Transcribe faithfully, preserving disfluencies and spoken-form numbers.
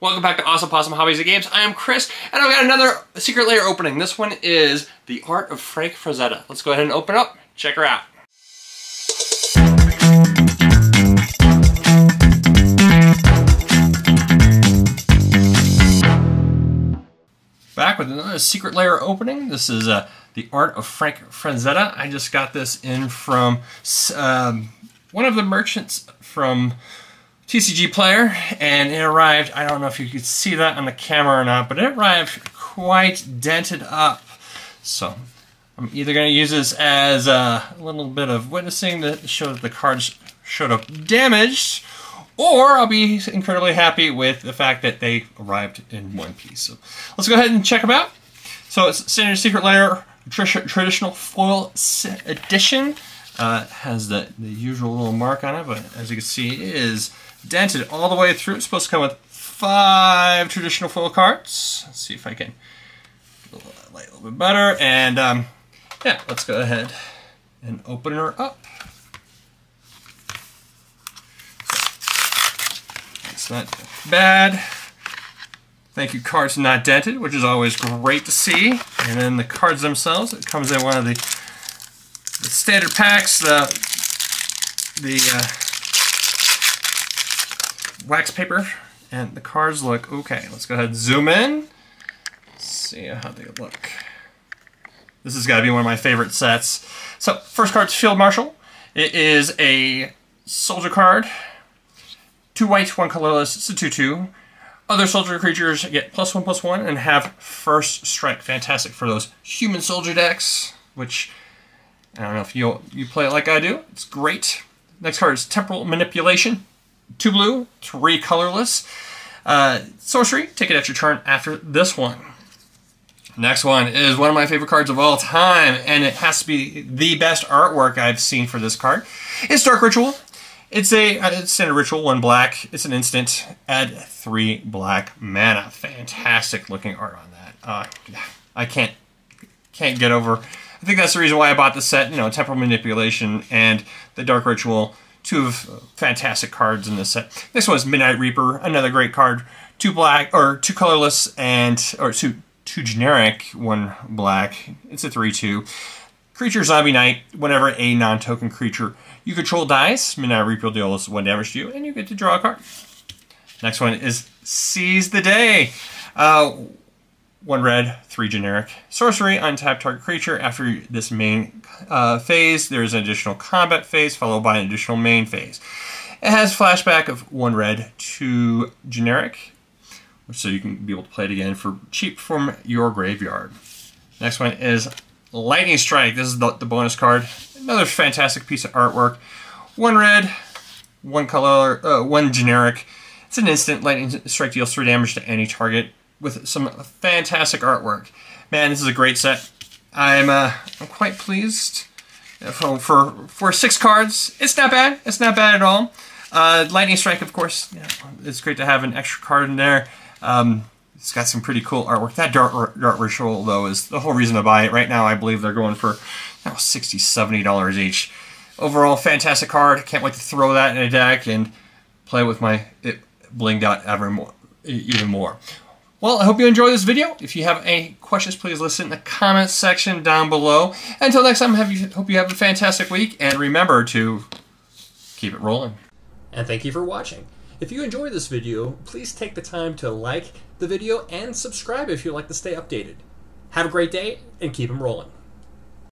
Welcome back to Awesome Possum Hobbies and Games. I am Chris, and I've got another Secret Lair opening. This one is The Art of Frank Frazetta. Let's go ahead and open up, check her out. Back with another Secret Lair opening. This is uh, The Art of Frank Frazetta. I just got this in from um, one of the merchants from T C G player, and it arrived. I don't know if you could see that on the camera or not, but it arrived quite dented up. So I'm either going to use this as a little bit of witnessing to show that the cards showed up damaged, or I'll be incredibly happy with the fact that they arrived in one piece. So let's go ahead and check them out. So it's standard Secret Lair traditional foil edition. Uh, has the, the usual little mark on it, but as you can see, it is dented all the way through. It's supposed to come with five traditional foil cards. Let's see if I can get the light a little bit better. And um, yeah, let's go ahead and open her up. It's not bad. Thank you, cards not dented, which is always great to see. And then the cards themselves, it comes in one of the The standard packs, the, the uh, wax paper, and the cards look okay. Let's go ahead and zoom in, see how they look. This has got to be one of my favorite sets. So, first card's Field Marshal. It is a soldier card. Two white, one colorless, it's a two two. Other soldier creatures get plus one, plus one, and have first strike. Fantastic for those human soldier decks, which... I don't know if you you play it like I do. It's great. Next card is Temporal Manipulation. Two blue, three colorless. Uh, sorcery, take it at your turn after this one. Next one is one of my favorite cards of all time, and it has to be the best artwork I've seen for this card. It's Dark Ritual. It's a uh, it's standard ritual, one black. It's an instant. Add three black mana. Fantastic looking art on that. Uh, I can't can't get over... I think that's the reason why I bought the set, you know, Temporal Manipulation and the Dark Ritual, two of fantastic cards in this set. This one is Midnight Reaper, another great card, two black, or two colorless, and, or two, two generic, one black, it's a three two. Creature Zombie Knight, whenever a non-token creature you control dies, Midnight Reaper deals one damage to you, and you get to draw a card. Next one is Seize the Day. Uh... One red, three generic. Sorcery, untap target creature. After this main uh, phase, there is an additional combat phase followed by an additional main phase. It has flashback of one red, two generic, so you can be able to play it again for cheap from your graveyard. Next one is Lightning Strike. This is the, the bonus card. Another fantastic piece of artwork. One red, one color, uh, one generic. It's an instant. Lightning Strike deals three damage to any target. With some fantastic artwork. Man, this is a great set. I'm uh, I'm quite pleased. For, for for six cards, it's not bad. It's not bad at all. Uh, Lightning Strike, of course, yeah, it's great to have an extra card in there. Um, it's got some pretty cool artwork. That Dark, Dark Ritual, though, is the whole reason to buy it. Right now, I believe they're going for oh, sixty dollars, seventy dollars each. Overall, fantastic card. Can't wait to throw that in a deck and play with my it blinged out ever more, even more. Well, I hope you enjoyed this video. If you have any questions, please list it in the comments section down below. Until next time, have you, hope you have a fantastic week, and remember to keep it rolling. And thank you for watching. If you enjoyed this video, please take the time to like the video and subscribe if you'd like to stay updated. Have a great day, and keep 'em rolling.